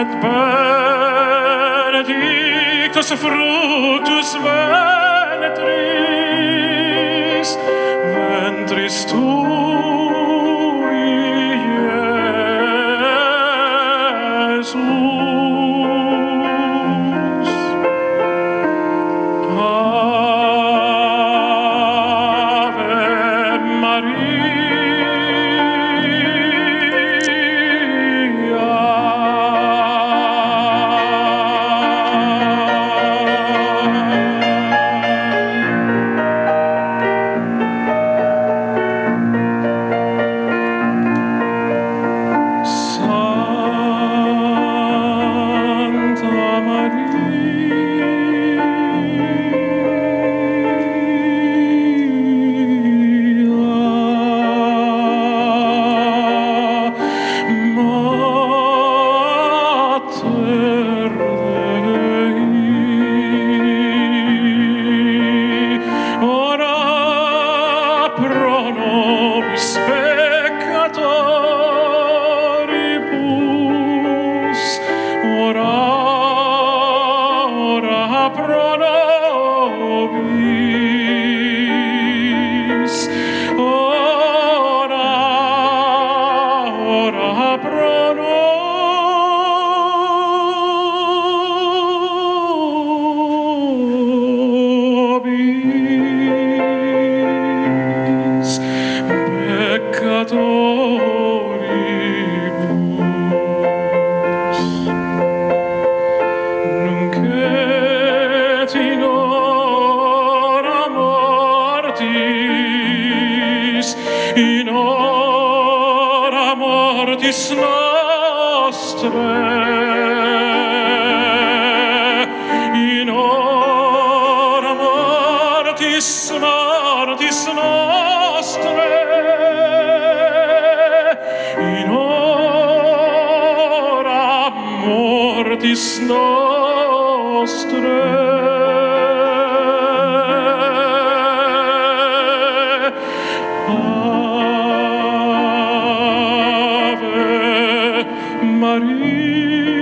et benedictus fructus ventris tui, Iesus. Ave Maria. In hora mortis nostre, in hora mortis nostre, in hora mortis nostre. Ave Maria.